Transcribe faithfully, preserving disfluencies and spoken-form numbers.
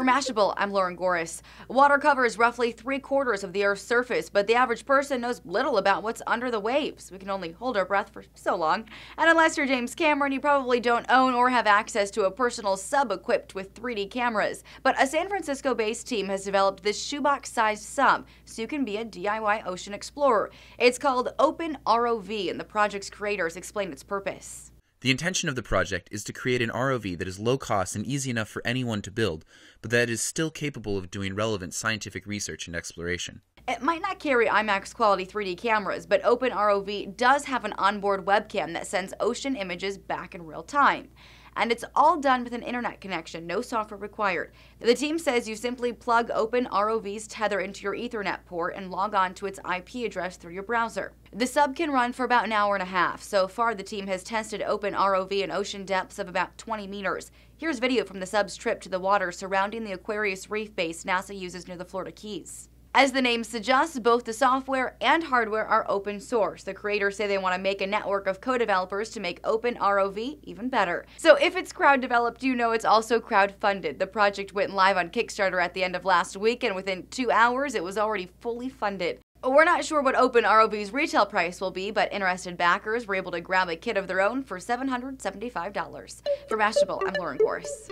For Mashable, I'm Lauren Goris. Water covers roughly three quarters of the Earth's surface, but the average person knows little about what's under the waves. We can only hold our breath for so long. And unless you're James Cameron, you probably don't own or have access to a personal sub equipped with three D cameras. But a San Francisco-based team has developed this shoebox-sized sub, so you can be a D I Y ocean explorer. It's called OpenROV, and the project's creators explain its purpose. The intention of the project is to create an R O V that is low cost and easy enough for anyone to build, but that is still capable of doing relevant scientific research and exploration. It might not carry IMAX quality three D cameras, but OpenROV does have an onboard webcam that sends ocean images back in real time. And it's all done with an internet connection, no software required. The team says you simply plug OpenROV's tether into your Ethernet port and log on to its I P address through your browser. The sub can run for about an hour and a half. So far, the team has tested OpenROV in ocean depths of about twenty meters. Here's video from the sub's trip to the water surrounding the Aquarius Reef Base NASA uses near the Florida Keys. As the name suggests, both the software and hardware are open source. The creators say they want to make a network of co-developers to make OpenROV even better. So if it's crowd-developed, you know it's also crowd-funded. The project went live on Kickstarter at the end of last week, and within two hours, it was already fully funded. We're not sure what OpenROV's retail price will be, but interested backers were able to grab a kit of their own for seven hundred seventy-five dollars. For Mashable, I'm Lauren Goris.